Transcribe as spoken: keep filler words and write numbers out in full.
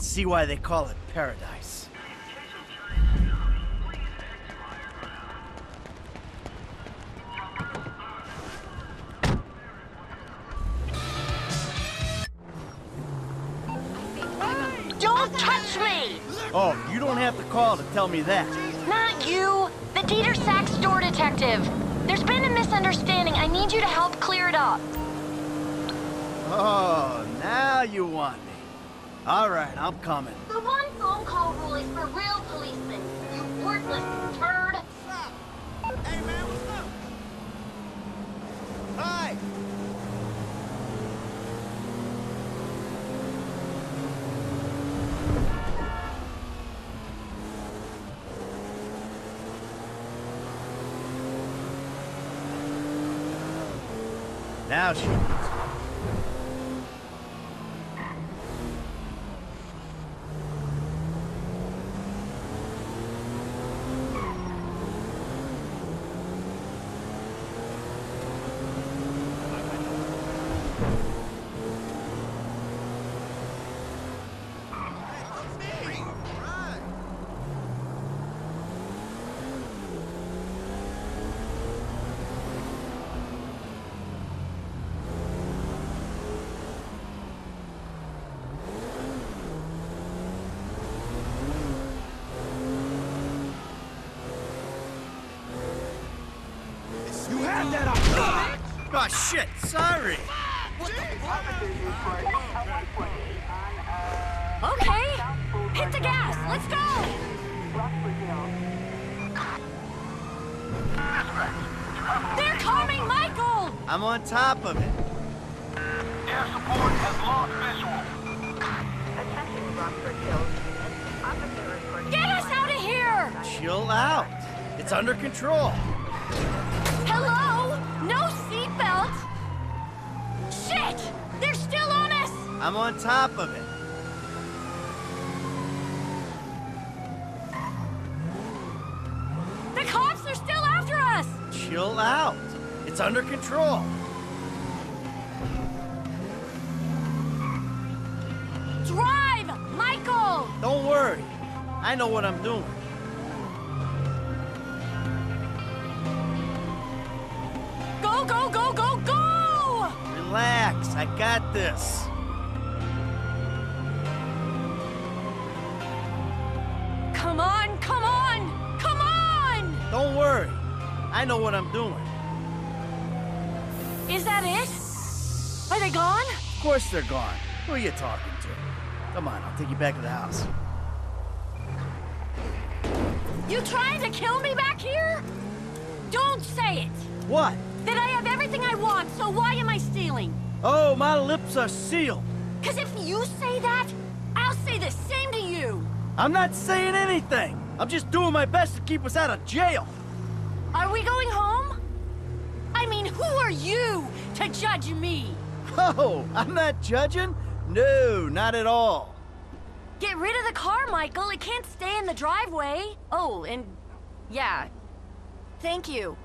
can see why they call it paradise. Don't touch me! Oh, you don't have to call to tell me that. Not you! The Dieter Sachs door detective! There's been a misunderstanding. I need you to help clear it up. Oh, now you want me. All right, I'm coming. The one phone call rule is for real policemen, you worthless turd. What's up? Hey, man, what's up? Hi! Now she needs. Oh shit, sorry. What the fuck? Okay, hit the gas, let's go! They're coming, Michael! I'm on top of it. Air support has lost visual. Get us out of here! Chill out. It's under control. Hello? No seatbelt? Shit! They're still on us! I'm on top of it. The cops are still after us! Chill out. It's under control. Drive, Michael! Don't worry. I know what I'm doing. Go, go, go, go! Relax, I got this. Come on, come on, come on! Don't worry, I know what I'm doing. Is that it? Are they gone? Of course they're gone. Who are you talking to? Come on, I'll take you back to the house. You trying to kill me back here? Don't say it! What? That I have everything I want, so why am I stealing? Oh, my lips are sealed. Because if you say that, I'll say the same to you. I'm not saying anything. I'm just doing my best to keep us out of jail. Are we going home? I mean, who are you to judge me? Oh, I'm not judging? No, not at all. Get rid of the car, Michael. It can't stay in the driveway. Oh, and yeah. Thank you.